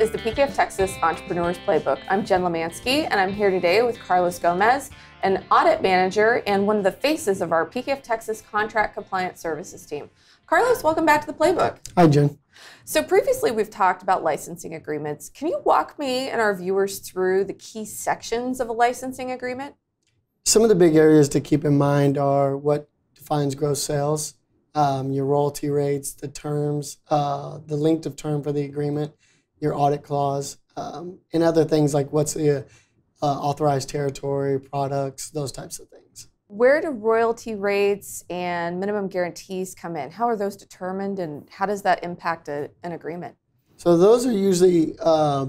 is the PKF Texas Entrepreneur's Playbook. I'm Jen Lemanski, and I'm here today with Carlos Gomez, an audit manager and one of the faces of our PKF Texas Contract Compliance Services team. Carlos, welcome back to the Playbook. Hi, Jen. So previously we've talked about licensing agreements. Can you walk me and our viewers through the key sections of a licensing agreement? Some of the big areas to keep in mind are what defines gross sales, your royalty rates, the terms, the length of term for the agreement, your audit clause, and other things like what's the authorized territory, products, those types of things. Where do royalty rates and minimum guarantees come in? How are those determined, and how does that impact an agreement? So those are usually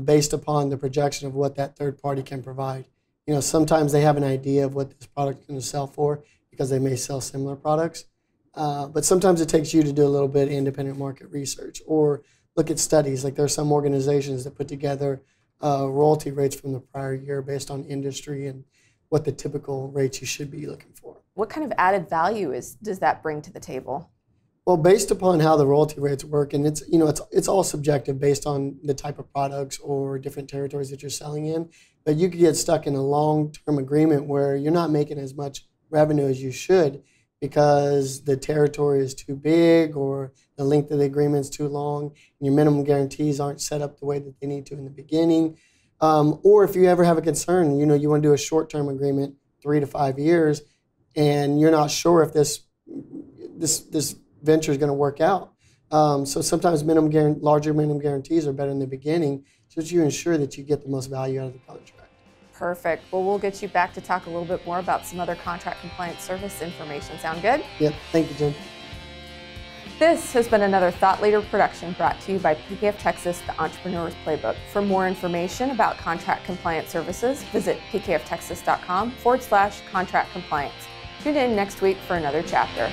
based upon the projection of what that third party can provide. You know, sometimes they have an idea of what this product is going to sell for because they may sell similar products. But sometimes it takes you to do a little bit of independent market research or look at studies. Like there are some organizations that put together royalty rates from the prior year based on industry and what the typical rates you should be looking for. What kind of added value does that bring to the table? Well, based upon how the royalty rates work, and it's all subjective based on the type of products or different territories that you're selling in, but you could get stuck in a long-term agreement where you're not making as much revenue as you should because the territory is too big or the length of the agreement is too long, and your minimum guarantees aren't set up the way that they need to in the beginning. Or if you ever have a concern, you know, you want to do a short-term agreement, 3 to 5 years, and you're not sure if this venture is going to work out. So sometimes larger minimum guarantees are better in the beginning, so that you ensure that you get the most value out of the contract. Perfect. Well, we'll get you back to talk a little bit more about some other contract compliance service information. Sound good? Yep. Thank you, Jim. This has been another Thought Leader production brought to you by PKF Texas, the Entrepreneur's Playbook. For more information about contract compliance services, visit pkftexas.com/contract-compliance. Tune in next week for another chapter.